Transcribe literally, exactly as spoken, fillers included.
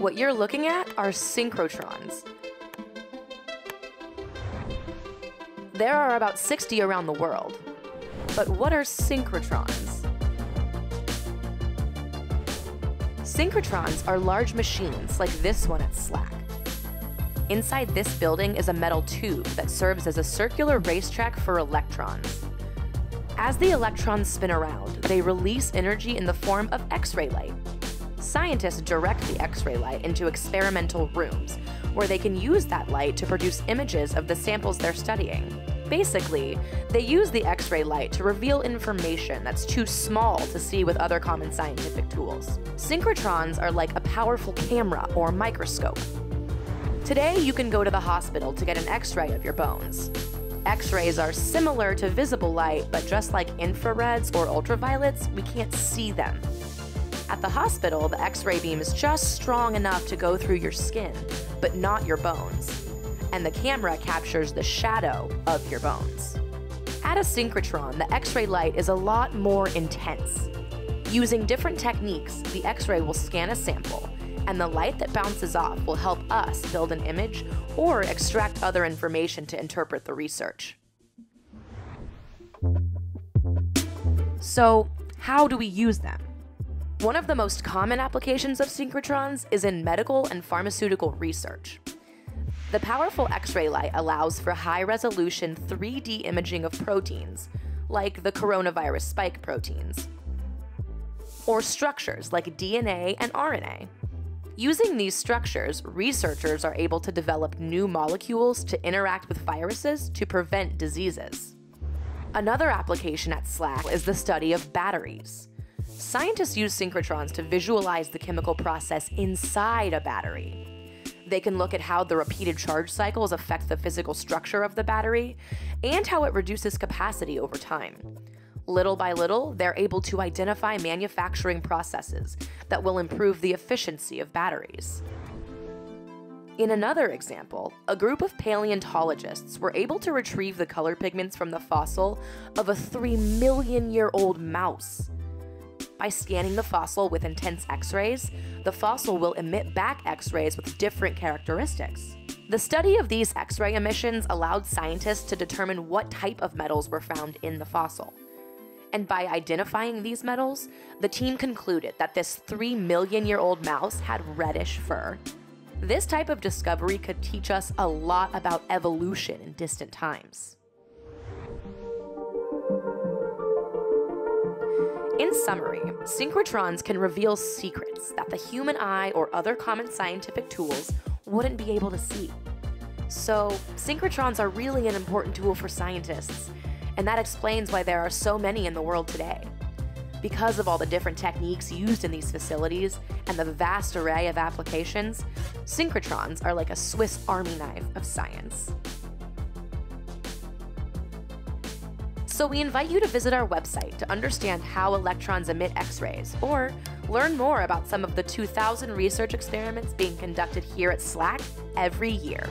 What you're looking at are synchrotrons. There are about sixty around the world. But what are synchrotrons? Synchrotrons are large machines like this one at SLAC. Inside this building is a metal tube that serves as a circular racetrack for electrons. As the electrons spin around, they release energy in the form of x-ray light. Scientists direct the x-ray light into experimental rooms, where they can use that light to produce images of the samples they're studying. Basically, they use the x-ray light to reveal information that's too small to see with other common scientific tools. Synchrotrons are like a powerful camera or microscope. Today, you can go to the hospital to get an x-ray of your bones. X-rays are similar to visible light, but just like infrareds or ultraviolets, we can't see them. At the hospital, the x-ray beam is just strong enough to go through your skin, but not your bones. And the camera captures the shadow of your bones. At a synchrotron, the x-ray light is a lot more intense. Using different techniques, the x-ray will scan a sample, and the light that bounces off will help us build an image or extract other information to interpret the research. So, how do we use them? One of the most common applications of synchrotrons is in medical and pharmaceutical research. The powerful x-ray light allows for high-resolution three D imaging of proteins, like the coronavirus spike proteins, or structures like D N A and R N A. Using these structures, researchers are able to develop new molecules to interact with viruses to prevent diseases. Another application at SLAC is the study of batteries. Scientists use synchrotrons to visualize the chemical process inside a battery. They can look at how the repeated charge cycles affect the physical structure of the battery and how it reduces capacity over time. Little by little, they're able to identify manufacturing processes that will improve the efficiency of batteries. In another example, a group of paleontologists were able to retrieve the color pigments from the fossil of a three million year old mouse. By scanning the fossil with intense x-rays, the fossil will emit back x-rays with different characteristics. The study of these x-ray emissions allowed scientists to determine what type of metals were found in the fossil. And by identifying these metals, the team concluded that this three million year old mouse had reddish fur. This type of discovery could teach us a lot about evolution in distant times. In summary, synchrotrons can reveal secrets that the human eye or other common scientific tools wouldn't be able to see. So, synchrotrons are really an important tool for scientists, and that explains why there are so many in the world today. Because of all the different techniques used in these facilities and the vast array of applications, synchrotrons are like a Swiss Army knife of science. So we invite you to visit our website to understand how electrons emit x-rays, or learn more about some of the two thousand research experiments being conducted here at SLAC every year.